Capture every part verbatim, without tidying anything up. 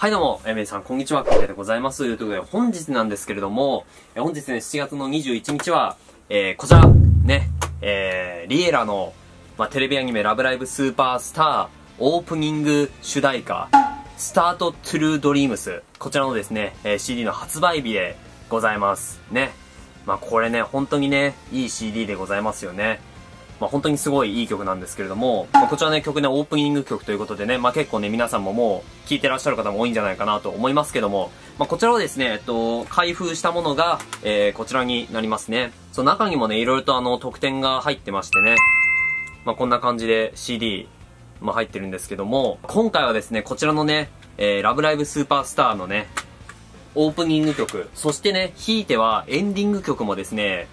はいどうも、えー、皆さん、こんにちは。かけでございます。ということで、本日なんですけれども、えー、本日ね、しちがつのにじゅういちにちは、えー、こちら、ね、えー、リエラの、まあ、テレビアニメ、ラブライブスーパースター、オープニング主題歌、スタートトゥルードリームス。こちらのですね、えー、シーディー の発売日でございます。ね。まあ、これね、本当にね、いい シーディー でございますよね。まあ、本当にすごいいい曲なんですけれども、まあ、こちらね、曲ね、オープニング曲ということでね、まあ、結構ね、皆さんももう、聴いてらっしゃる方も多いんじゃないかなと思いますけども、まあ、こちらはですね、えっと、開封したものが、えー、こちらになりますね。そう、中にもね、いろいろとあの、特典が入ってましてね、まあ、こんな感じで シーディー、まあ、入ってるんですけども、今回はですね、こちらのね、えー、ラブライブスーパースターのね、オープニング曲、そしてね、ひいてはエンディング曲もですね、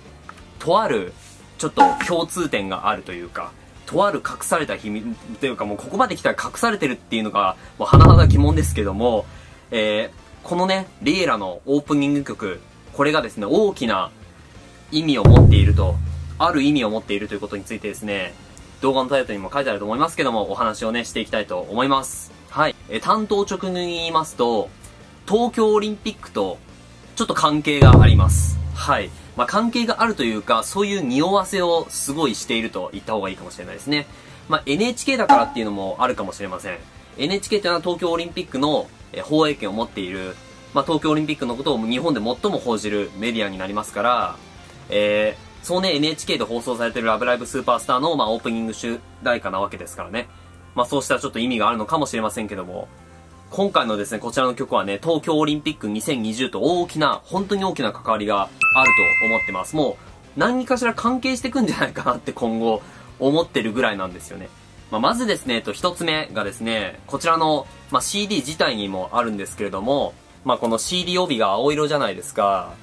とある、ちょっと共通点があるというか、とある隠された秘密というか、もうここまで来たら隠されてるっていうのが、もう甚だ疑問ですけども、えー、このね、リエラのオープニング曲、これがですね、大きな意味を持っていると、ある意味を持っているということについてですね、動画のタイトルにも書いてあると思いますけども、お話をね、していきたいと思います。はい。えー、担当直入に言いますと、東京オリンピックとちょっと関係があります。はい。まあ、関係があるというか、そういう匂わせをすごいしていると言った方がいいかもしれないですね。まあ、エヌエイチケー だからっていうのもあるかもしれません。エヌエイチケー っていうのは東京オリンピックの放映権を持っている、まあ、東京オリンピックのことを日本で最も報じるメディアになりますから、えー、そうね、エヌエイチケー で放送されているラブライブスーパースターの、まあ、オープニング主題歌なわけですからね。まあ、そうしたちょっと意味があるのかもしれませんけども、今回のですね、こちらの曲はね、東京オリンピックにせんにじゅうと大きな、本当に大きな関わりがあると思ってます。もう、何かしら関係してくんじゃないかなって今後、思ってるぐらいなんですよね。まあ、まずですね、えっと、一つ目がですね、こちらの、まあ、シーディー 自体にもあるんですけれども、まあ、この シーディー 帯が青色じゃないですか。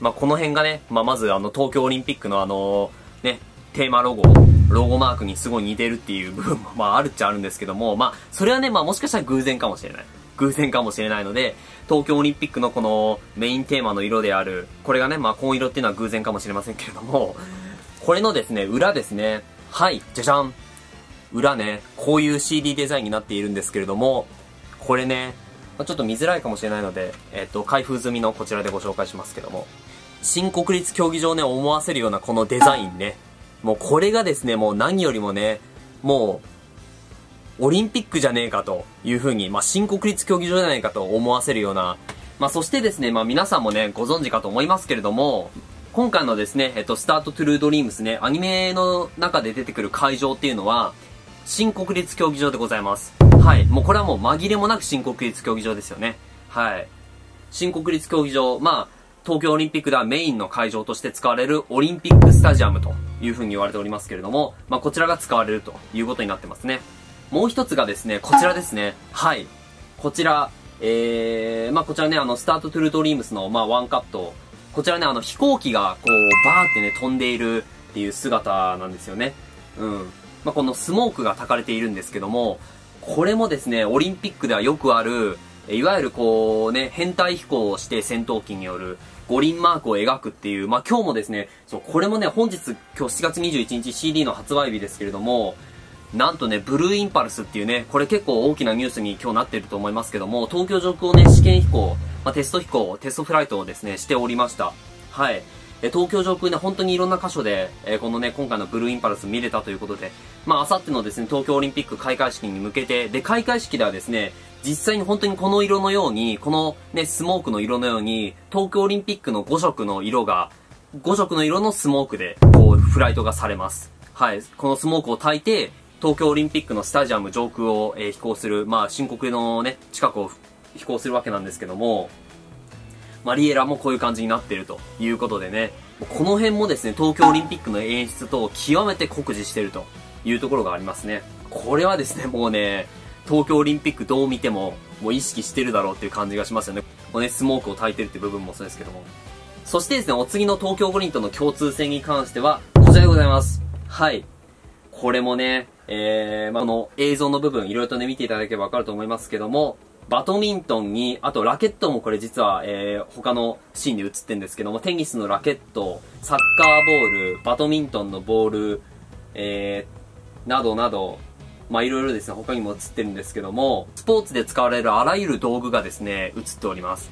まあ、この辺がね、まあ、まずあの、東京オリンピックのあの、ね、テーマロゴ、ロゴマークにすごい似てるっていう部分も、まあ、あるっちゃあるんですけども、まあ、それはね、まあ、もしかしたら偶然かもしれない。偶然かもしれないので、東京オリンピックのこのメインテーマの色である、これがね、まあ、紺色っていうのは偶然かもしれませんけれども、これのですね、裏ですね。はい、じゃじゃん。裏ね、こういう シーディー デザインになっているんですけれども、これね、まあ、ちょっと見づらいかもしれないので、えっと、開封済みのこちらでご紹介しますけども、新国立競技場ね、思わせるようなこのデザインね、もうこれがですね、もう何よりもね、もう、オリンピックじゃねえかという風に、まあ、新国立競技場じゃないかと思わせるような、まあ、そしてですね、まあ、皆さんもね、ご存知かと思いますけれども、今回のですね、えっと、スタートトゥルードリームスね、アニメの中で出てくる会場っていうのは、新国立競技場でございます。はい。もうこれはもう紛れもなく新国立競技場ですよね。はい。新国立競技場、まあ、東京オリンピックではメインの会場として使われるオリンピックスタジアムというふうに言われておりますけれども、まあ、こちらが使われるということになってますね。もう一つがですね、こちらですね。はい。こちら、えー、まあ、こちらね、あの、スタートトゥルードリームスの、まあ、ワンカット。こちらね、あの、飛行機が、こう、バーってね、飛んでいるっていう姿なんですよね。うん。まあ、このスモークが焚かれているんですけども、これもですね、オリンピックではよくある、いわゆるこうね、編隊飛行をして戦闘機による五輪マークを描くっていう、まあ、今日もですね、そう、これもね、本日、今日しちがつにじゅういちにち シーディー の発売日ですけれども、なんとね、ブルーインパルスっていうね、これ結構大きなニュースに今日なってると思いますけども、東京上空をね、試験飛行、まあ、テスト飛行、テストフライトをですね、しておりました。はい。え、東京上空ね、本当にいろんな箇所で、え、このね、今回のブルーインパルス見れたということで、まあ、あさってのですね、東京オリンピック開会式に向けて、で、開会式ではですね、実際に本当にこの色のように、このね、スモークの色のように、東京オリンピックのごしょくの色が、ごしょくの色のスモークで、こう、フライトがされます。はい。このスモークを焚いて、東京オリンピックのスタジアム上空を、えー、飛行する、まあ、新国のね、近くを飛行するわけなんですけども、まあ、リエラもこういう感じになってるということでね、この辺もですね、東京オリンピックの演出と極めて酷似してるというところがありますね。これはですね、もうね、東京オリンピックどう見ても、もう意識してるだろうっていう感じがしますよね。このね、スモークを焚いてるって部分もそうですけども。そしてですね、お次の東京五輪との共通性に関しては、こちらでございます。はい。これもね、えー、まあ、この映像の部分、いろいろとね、見ていただければわかると思いますけども、バドミントンに、あとラケットもこれ実は、えー、他のシーンで映ってるんですけども、テニスのラケット、サッカーボール、バドミントンのボール、えー、などなど、まあいろいろですね、他にも映ってるんですけども、スポーツで使われるあらゆる道具がですね、映っております。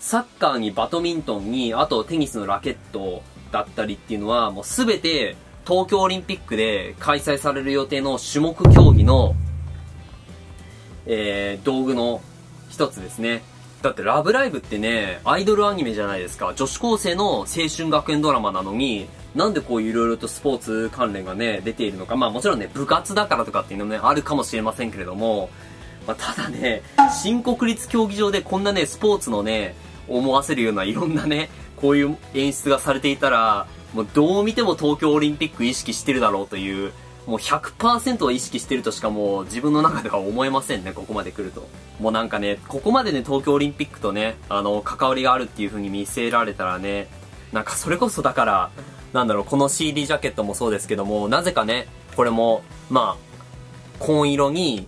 サッカーにバドミントンに、あとテニスのラケットだったりっていうのは、もうすべて東京オリンピックで開催される予定の種目競技の、えー、道具の一つですね。だってラブライブってね、アイドルアニメじゃないですか。女子高生の青春学園ドラマなのに、なんでこういろいろとスポーツ関連がね、出ているのか。まあもちろんね、部活だからとかっていうのもね、あるかもしれませんけれども、まあただね、新国立競技場でこんなね、スポーツのね、思わせるようないろんなね、こういう演出がされていたら、もうどう見ても東京オリンピック意識してるだろうという、もう ひゃくパーセント は意識してるとしかもう自分の中では思えませんね、ここまで来ると。もうなんかね、ここまでね、東京オリンピックとね、あの、関わりがあるっていう風に見せられたらね、なんかそれこそだから、なんだろう、この シーディー ジャケットもそうですけども、なぜかね、これも、まあ、紺色に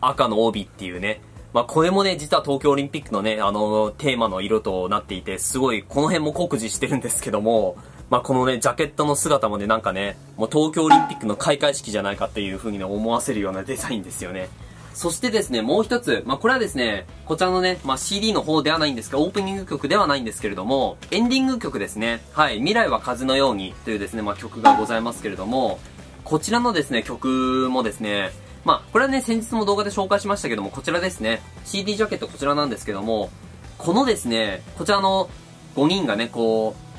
赤の帯っていうね、まあこれもね、実は東京オリンピックのね、あの、テーマの色となっていて、すごい、この辺も酷似してるんですけども、まあこのね、ジャケットの姿もね、なんかね、もう東京オリンピックの開会式じゃないかっていう風にね、思わせるようなデザインですよね。そしてですね、もう一つ、まあこれはですね、こちらのね、まあ シーディー の方ではないんですが、オープニング曲ではないんですけれども、エンディング曲ですね。はい、未来は風のようにというですね、まあ曲がございますけれども、こちらのですね、曲もですね、まあこれはね、先日も動画で紹介しましたけども、こちらですね、シーディー ジャケットこちらなんですけども、このですね、こちらのごにんがね、こう、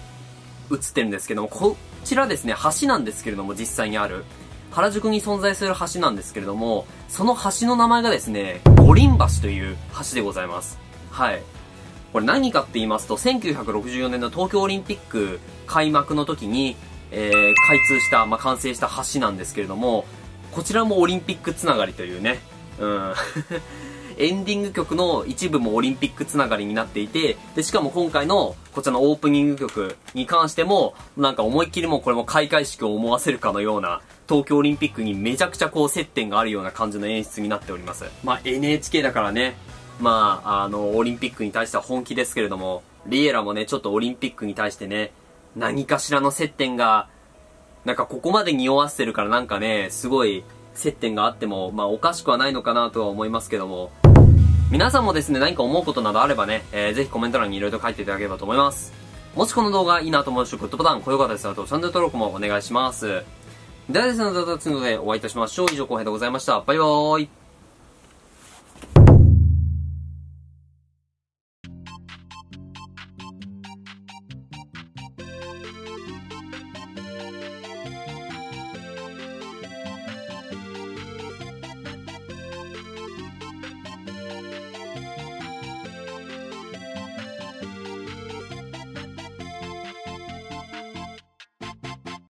映ってるんですけども、こちらですね、橋なんですけれども、実際にある。原宿に存在する橋なんですけれども、その橋の名前がですね、五輪橋という橋でございます。はい。これ何かって言いますと、せんきゅうひゃくろくじゅうよねんの東京オリンピック開幕の時に、えー、開通した、まあ、完成した橋なんですけれども、こちらもオリンピックつながりというね、うん。エンディング曲の一部もオリンピックつながりになっていて、で、しかも今回のこちらのオープニング曲に関しても、なんか思いっきりもうこれも開会式を思わせるかのような、東京オリンピックにめちゃくちゃこう接点があるような感じの演出になっております。まあ エヌエイチケー だからね、まああの、オリンピックに対しては本気ですけれども、リエラもね、ちょっとオリンピックに対してね、何かしらの接点が、なんかここまで匂わせてるからなんかね、すごい接点があっても、まあおかしくはないのかなとは思いますけども、皆さんもですね、何か思うことなどあればね、えー、ぜひコメント欄にいろいろ書いていただければと思います。もしこの動画いいなと思う人、グッドボタン、高評価ですとチャンネル登録もお願いします。ではですね、また次の動画でお会いいたしましょう。以上、浩平でございました。バイバーイ。